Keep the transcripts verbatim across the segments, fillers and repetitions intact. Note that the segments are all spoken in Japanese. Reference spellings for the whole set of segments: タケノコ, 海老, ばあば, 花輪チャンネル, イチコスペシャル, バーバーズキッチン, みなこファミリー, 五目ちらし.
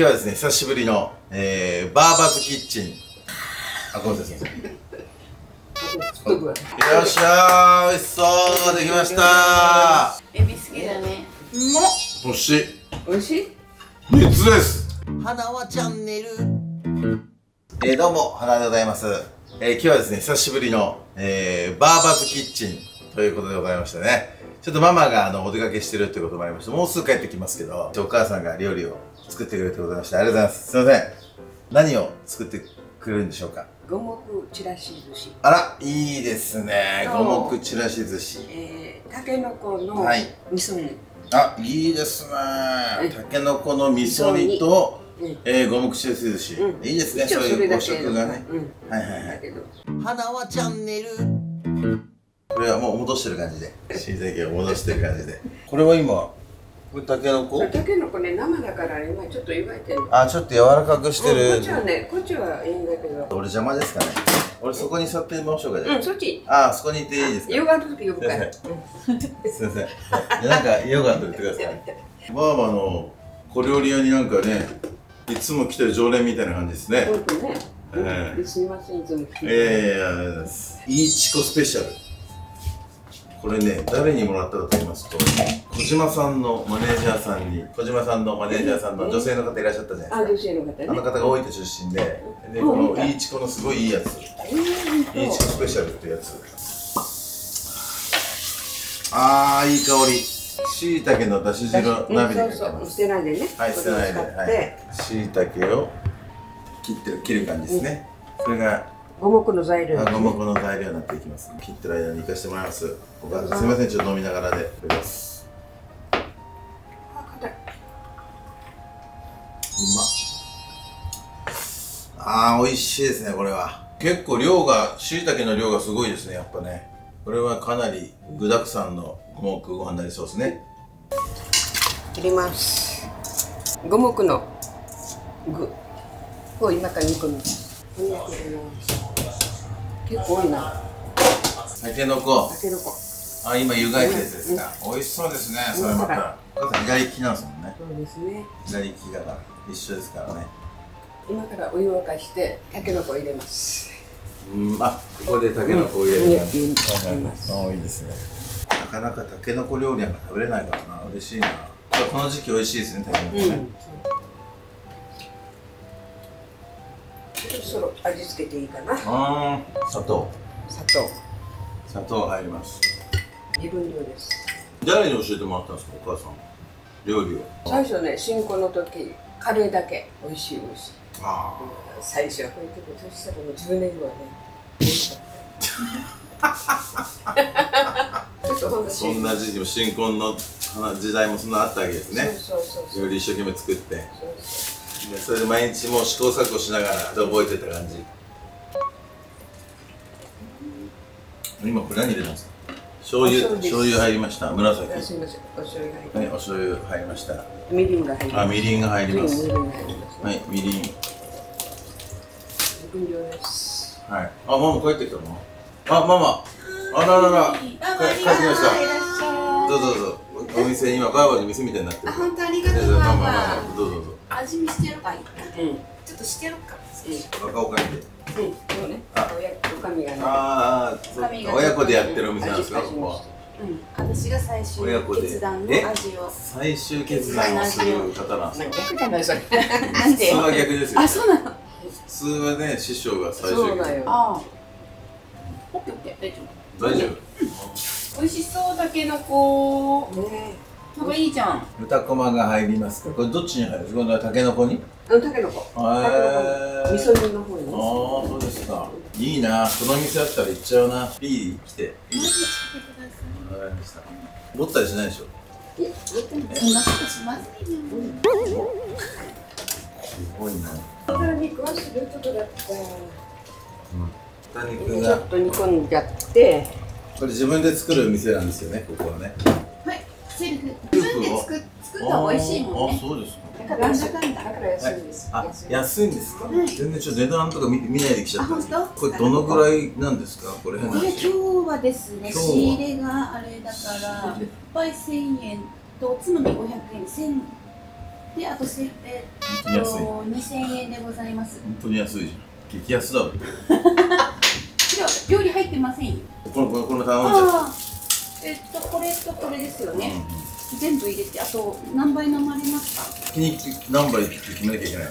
今日はですね、久しぶりの、えー、バーバーズキッチン。あ、ごめんなさい、すいません。よっしゃー、美味しそう、できましたー。エビ好きだね。うまっ。おいしい。おいしい。三つです。花輪チャンネル。えー、どうも、花輪でございます。えー、今日はですね、久しぶりの、えー、バーバーズキッチンということでございましたね。ちょっとママがあのお出かけしてるってこともありまして、もうすぐ帰ってきますけど、お母さんが料理を作ってくれるってことでございまして、ありがとうございます。すいません、何を作ってくれるんでしょうか。五目ちらし寿司。あら、いいですね、五目ちらし寿司。えー、たけのこの味噌煮、はい、あ、いいですね。たけのこの味噌煮と、えー、五目ちらし寿司、うん、いいですね。そういうお食がね、うん、はいはいはい。花輪チャンネル、これはもう戻してる感じで、新鮮魚を戻してる感じで。これは今、これタケノコ？タケノコね、生だから今ちょっと湯がいてる。あ、ちょっと柔らかくしてる。こっちはね、こっちはいいんだけど。俺邪魔ですかね。俺そこに座ってみましょうか。じゃあ。うん、そっち。あ、そこにいていいですか。ヨガの時呼ぶから。すみません。なんかヨガの時言ってください。バーバの小料理屋になんかね、いつも来てる常連みたいな感じですね。本当ね。ええ。すみません、いつも来てる。ええ、ありがとうございます。イチコスペシャル。これね、誰にもらったかと言いますと、小島さんのマネージャーさんに、小島さんのマネージャーさんの女性の方いらっしゃったじゃないですか。あ、女性の方ね。あの方が大分出身で、で、このイチコのすごいいいやつ、イチコスペシャルっていうやつ。あー、いい香り。しいたけのだし汁を鍋にかけます。そうそう、捨てないでね。はい、捨てないで。はい。しいたけを切ってる、切る感じですね。それが五目の材料。五目の材料になっていきます。切ってる間に行かしてもらいます。お母さん、すみません、ちょっと飲みながらで。いただきます。あ、硬い。うまっ。ああ、美味しいですね、これは。結構量が、椎茸の量がすごいですね、やっぱね。これはかなり具沢山の五目ご飯になりそうですね。入れます。五目の具を今から煮込みます。こんにゃく入れます。結構多いな。たけのこ。たけのこ。あ、今湯がいてるんですか。美味しそうですね。それまた。左利きなんですもんね。そうですね。左利きだから一緒ですからね。今からお湯を沸かしてたけのこ入れます。うん、あ、ここでたけのこ入れる。あ、いいですね。なかなかたけのこ料理なんか食べれないからな、嬉しいな。この時期美味しいですね、たけのこね。そろ味付けていいかな。ああ、砂糖。砂糖。砂糖入ります。自分量です。誰に教えてもらったんですか、お母さん。料理を。最初ね、新婚の時、カレーだけ、美味しい美味しい。ああ。最初はこういう時、年下でも十年後はね。そんな時期も新婚の時代もそんなあったわけですね。そうそうそう。料理一生懸命作って。そうそう。それで毎日もう試行錯誤しながら覚えてた感じ。今これ何入れたんですか。醤油、醤油入りました。紫。お醤油入り。はい、お醤油入りました。みりんが入ります。あ、みりんが入ります。はい、みりん。分量です。はい。あ、ママ帰ってきたの。あ、ママ。あららら。帰ってきました。どうぞどうぞ。お店今バーバーの店みたいになってる。あ、本当ありがとうございます。どうぞどうぞ。味見してやろうか。うん。ちょっとしてやろうか。若おかみで。うん。そうね。おかみがね。ああ、親子でやってるお店なんですか、ここは。うん。私が最終決断の味を。最終決断をする方なんですか。逆じゃないそれ。なんで。普通は逆ですよ。あ、そうなの。普通はね、師匠が最終決断。そうだよ。ああ。オッケーオッケー、大丈夫。大丈夫。美味しそうだけどこう。ね。なんかいいじゃん。豚こまが入りますか。これどっちに入る。今度はたけのこに。うん、たけのこ。ええ。味噌汁の方に。ああ、そうですか。いいな、この店あったら行っちゃうな。ピー来て。来てください。わかりました。持ったりしないでしょ。え、持ってない。そんなことしませんよ。すごいな。豚肉はすることだった。うん。豚肉が。ちょっと煮込んじゃって。これ自分で作る店なんですよね、ここはね。セルフ自分で作った美味しいもんね。あ、そうですか。だから安いんです。あ、安いんですか。全然ちょっと値段とか見見ないで来ちゃった。本当？これどのぐらいなんですか、これ。これ今日はですね、仕入れがあれだから、いっぱい千円とおつまみ五百円、千で、あと設定にせんえんでございます。本当に安いじゃん。激安だわ。料理入ってませんよ。このこのこの頼んじゃった。えっとこれとこれですよね、うん、全部入れて。あと何杯飲まれますか？先に何杯って決めなきゃいけないの？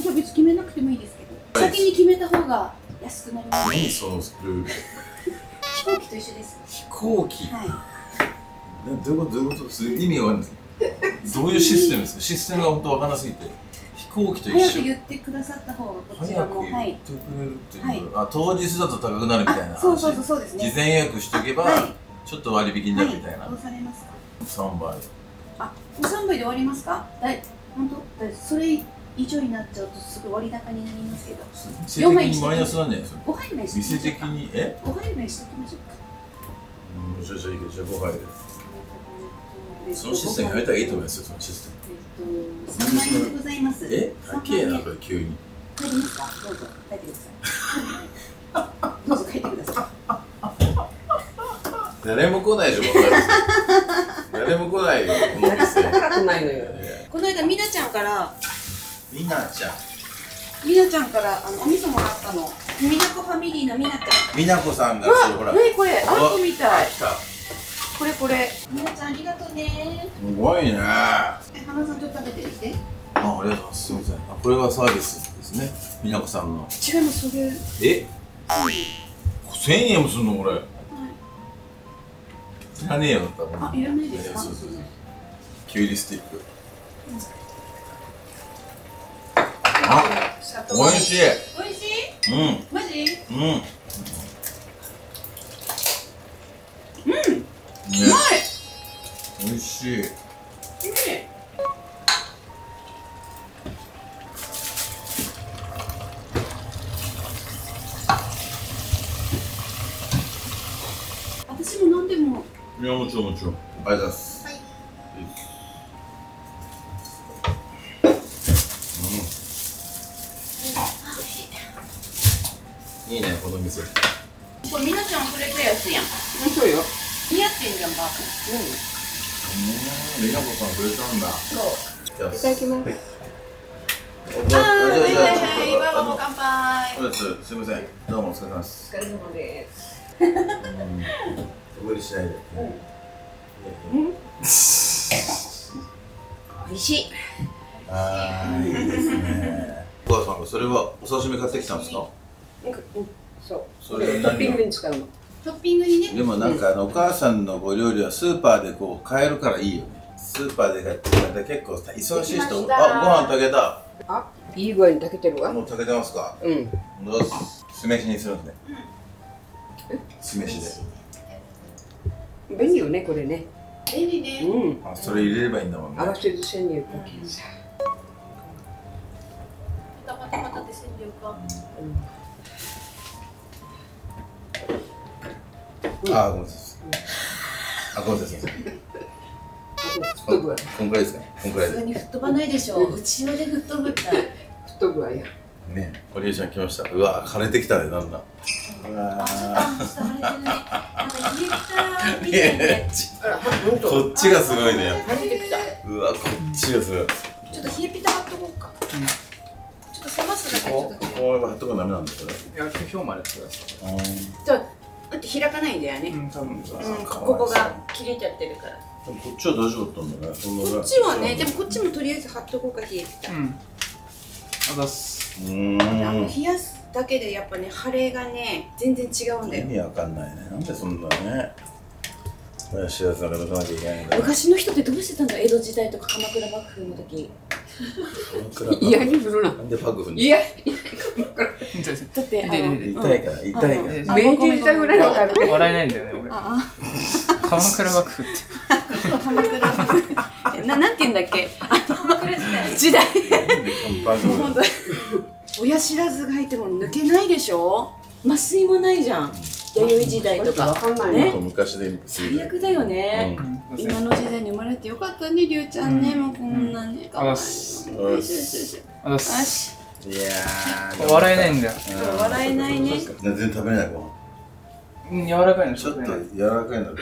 じゃあ別に決めなくてもいいですけど、はい、先に決めた方が安くなりますね。そうする。飛行機と一緒です。飛行機、はい、どういうこと？どういうこと？意味がわかんないですどういうシステムですか？システムが本当わからなすぎて。飛行機と一緒。早く言ってくださった方がこちらも。早く言ってくれるっていう。あ、当日だと高くなるみたいな話。そうそうそうそうですね。事前予約しておけばちょっと割引になるみたいな。どうされますか？三杯。あ、三杯で終わりますか？だい、本当、だそれ以上になっちゃうとすぐ割高になりますけど。四杯にマイナスなんじゃないですか？五杯目。店的にえ？五杯目しておきましょうか。うん、じゃじゃいいけどじゃ五杯で。そのシステム変えたらいいと思いますよ、そのシステム。えっと、さんまんえんでございます。え、高えな、これ急に。入りますか？どうぞ、書いてください。どうぞ、書いてください。誰も来ないでしょ、この店。誰も来ないよ、この店。高くないのよ。この間、みなちゃんから。みなちゃん。みなちゃんから、あの、お味噌もらったの。みなこファミリーのみなちゃん。みなこさんが、ほら。ね、これ、あんこみたい。これこれ、みなちゃんありがとうね。すごいね。え、花さんちょっと食べてみて。あ、ありがとうございます。すみません。これはサービスですね。みなこさんの。違います、それ。え。せんえんもするの、これ。いらねえよ、だったら。あ、いらないですか。そうそうそう。キュウリスティック。あ、おいしい。おいしい。うん。マジ。うん。うまい。美味しい。うん。私も飲んでも。いや、もちろんもちろん。ありがとうございます。はい。うん。いいね、この店。これみなちゃんくれて安いやん。面白いよ。似合ってんじゃん、バー君。うん。みなこさんくれたんだ。そう。いただきます。ああ、はいはいはい、バーバーも乾杯。そうです。すみません。どうもお疲れ様です。お疲れ様です。無理しないで。うん。美味しい。ああ、いいですね。お母さんがそれはお刺身買ってきたんですか？なんか、うん、そう。それトッピングに使うの。トッピングにね。でもなんかあのお母さんのご料理はスーパーでこう買えるからいいよね。スーパーで買ってきたら結構忙しい人。あ、ご飯炊けた。あ、いい具合に炊けてるわ。もう炊けてますか。うん。どうす酢飯にするんですね。うん。酢飯で。便利よね、これね。便利ね。うん。あ、それ入れればいいんだもんね。あらせず千人。またまたまたで千人か。うん。あ、ごめんなさい。あ、ごめんなさい。こんくらいですかね。こんくらい。普通に吹っ飛ばないでしょ。内輪で吹っ飛ぶみたい。吹っ飛ぶわよ。ね、おりえちゃん来ました。うわ、枯れてきたね、なんだ。あ、ちょっと枯れてない。なんか入れた。こっちがすごいね。うわ、こっちがすごい。ちょっと冷えピタ貼っとこうか。ちょっと冷ますだけ。ここは貼っとこうダメなんだこれ。いや、表までください。じゃあ。だって開かないんだよね。うん、ここが切れちゃってるから。こっちは大丈夫だったんだね。こっちはね、でもこっちもとりあえず貼っとこうか冷えた。うん。あざす。うん。冷やすだけでやっぱね腫れがね全然違うんだよ。意味わかんないね。なんでそんなね。昔の人ってどうしてたんだ。江戸時代とか鎌倉幕府の時。いやに振るな。なんで幕府に。いや。だって痛いから痛いから。めっちゃ痛くないのかな。笑えないんだよね俺。鎌倉幕府って。鎌倉幕府。ななんて言うんだっけ。鎌倉時代。親知らずがいても抜けないでしょ。麻酔もないじゃん。弥生時代とかね。最悪だよね。今の時代に生まれてよかったね、りゅうちゃんね。もうこんなね。あし。あし。いやー、笑えないんだよ。笑えないね。全然食べれないもん。うん、柔らかいの。ちょっと柔らかいの。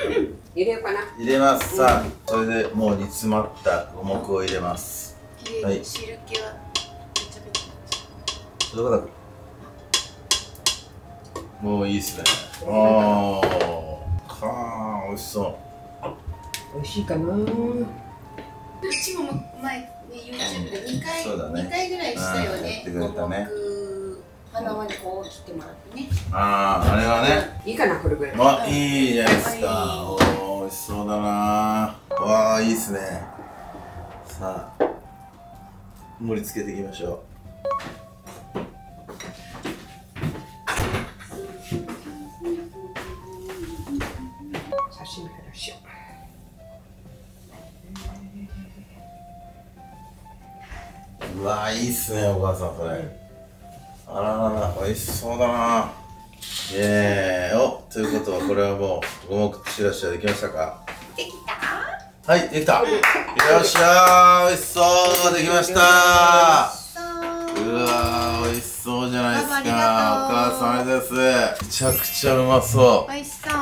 入れようかな。入れます。さあ、それでもう煮詰まった五目を入れます。で、汁気はめちゃめちゃそれはなくもういいですね。ああ、かあ、美味しそう。美味しいかな。うちも前ね、YouTube で二回、二回ぐらいしたよね。やってくれたね。花輪にこう切ってもらってね。ああ、あれはね。いいかな、これぐらい。あ、いいじゃないですか。おお、美味しそうだな。わあ、いいですね。さあ、盛り付けていきましょう。うわー、いいっすね、お母さん、それ。あららら、美味しそうだな。イエーイ。お、ということは、これはもう、五目ちらしはできましたか？できた？はい、できた。よっしゃー、美味しそう、できましたー。うわー、美味しそうじゃないですか。お母さん、ありがとうございます。めちゃくちゃうまそう。美味しそう。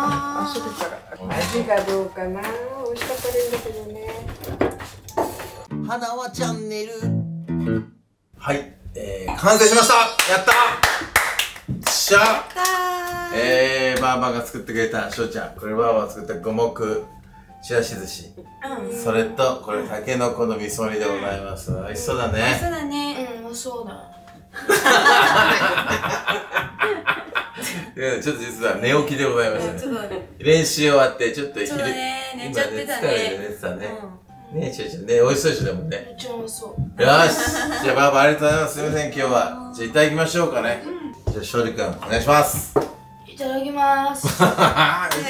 味がどうかな。美味しかったですけどね。花輪チャンネル。はい、えー、完成しました。やったー。しゃー。えー、ばあばが作ってくれた、しょうちゃん、こればあばが作った五目ちらし寿司。うん、それと、これたけのこの味噌煮でございます。美味しそうだね。美味しそうだね。うん、美味しそうだ。ちょっと実は寝起きでございましたね。練習終わって、ちょっと昼。寝ちゃってたね。疲れて寝てたね。ねえ、ちょいちょいね、美味しそうでしょ、でもね。めっちゃ美味しそう。よし、じゃあ、ばあば、ありがとうございます。すみません、今日は。じゃあ、いただきましょうかね。うん、じゃあ、しょうりくん、お願いします。いただきます。いただきま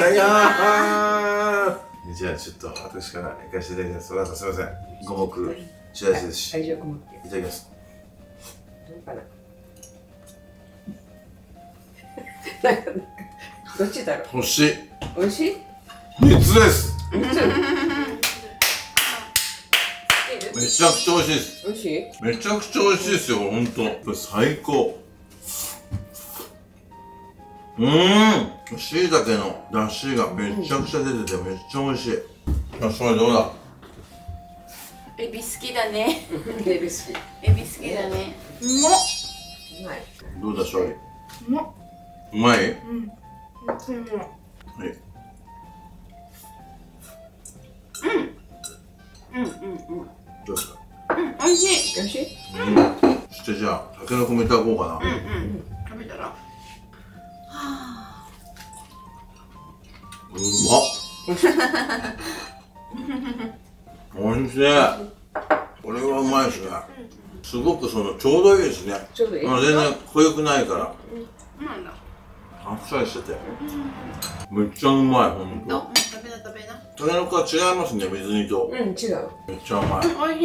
す。じゃあ、ちょっと、私から行かせていただきます。ばあさん、すみません。五目ちらし寿司。いただきます。どうかな。なんか、どっちだろう。美味しい。美味しい。三つです。めちゃくちゃ美味しいです。美味しい？めちゃくちゃ美味しいですよ、本当。これ最高。うーん、しいたけの出汁がめちゃくちゃ出てて、めっちゃ美味しい。あ、それどうだ。エビ好きだね。エビ好き。エビ好きだね。うまっ。うまい。どうだ、しょうり。うまっ。うまい？うん。うん。はい。うん。うんうんうん。どうですか？うん、美味しい。美味しい。うん。そしてじゃあ、たけのこもいただこうかな。うんうん。食べたら。はあ。うまっ。美味しい。これはうまいですね。すごくそのちょうどいいですね。ちょうどいい。全然濃ゆくないから。うん。なんだ。あっさりしてて。めっちゃうまい、ほんと。食べな食べな。たけのこは違いますね、水煮と。うん、違う。めっちゃうまい。おいしい。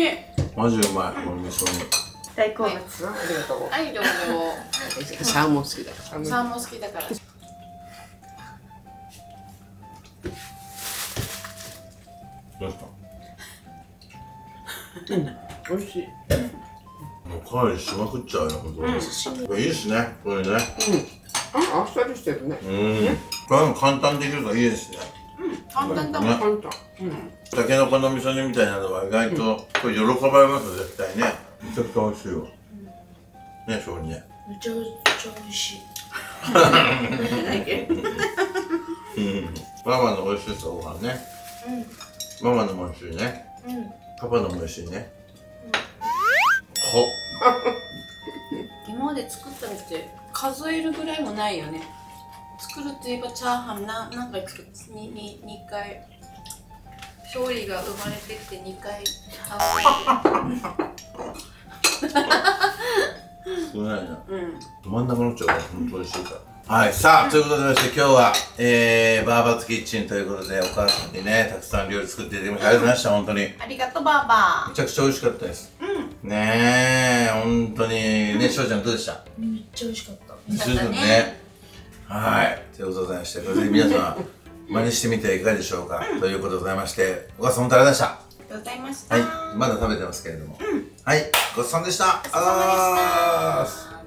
マジうまい、この味噌煮。大好物。ありがとう。はい、どうぞ。サーモン好きだから。サーモン好きだから。どうですか？うん、おいしい。もうかなりしまくっちゃうよ、ほんとに。いいですね、これね。うん。あっさりしてるね。うん。これは簡単できるからいいですね。簡単だもん、簡単。たけのこの味噌煮みたいなのは意外とこれ喜ばれますよ、絶対ね。めちゃくちゃ美味しいわね、しょうにね。めちゃくちゃ美味しい。ママの美味しいとご飯ね。ママのも美味しいね。パパのも美味しいね。ほ今まで作ったのって数えるぐらいもないよね。作るといえばチャーハンな何回作るにににかい、しょうりが生まれてきてにかい少ないな、うん、止まんなくなっちゃうから本当に美味しいから。はい、さあということでまして、今日は、えー、バーバーズキッチンということでお母さんにねたくさん料理作っていただきました。ありがとうございました、本当にありがとうバーバー。めちゃくちゃ美味しかったです。うん、ねえ本当にね、しょうちゃんどうでした？めっちゃ美味しかった。美味しかったね。はい、ということでございまして、これで皆さん真似してみてはいかがでしょうか。ということでございまして、ごちそうさまでした。ありがとうございました。はい、まだ食べてますけれども。はい、ごちそうさまでした。ありがとうございます。